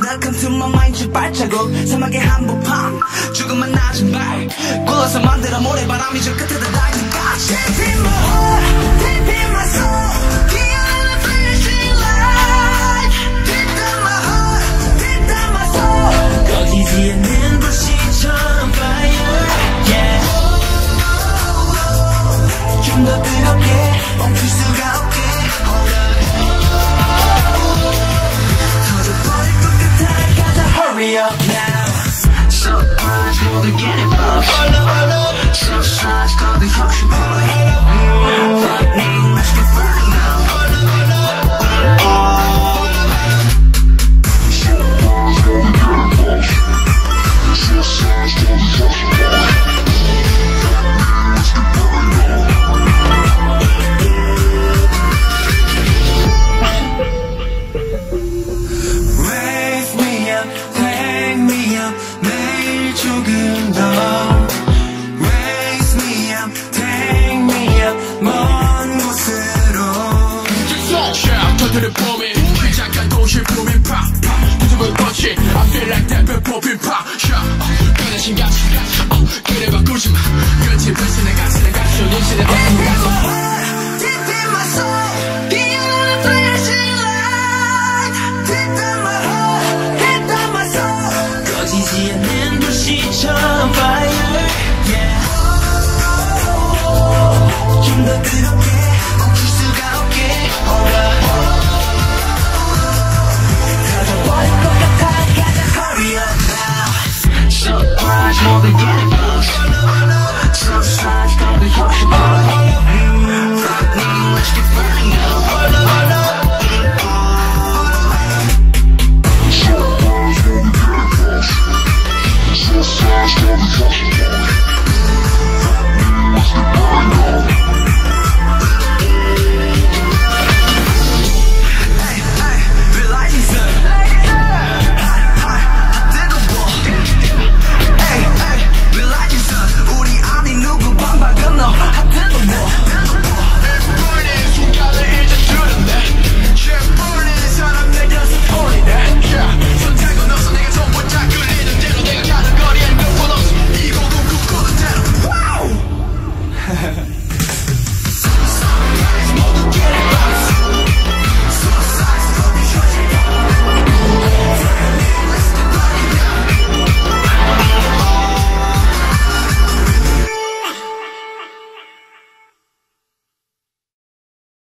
Welcome to my mind 주발자국 사막의 한복판 죽음만 나진 발 굴러서 만들어 모래바람이 저 끝에 다 닿기까지 Deep in my heart, deep in my soul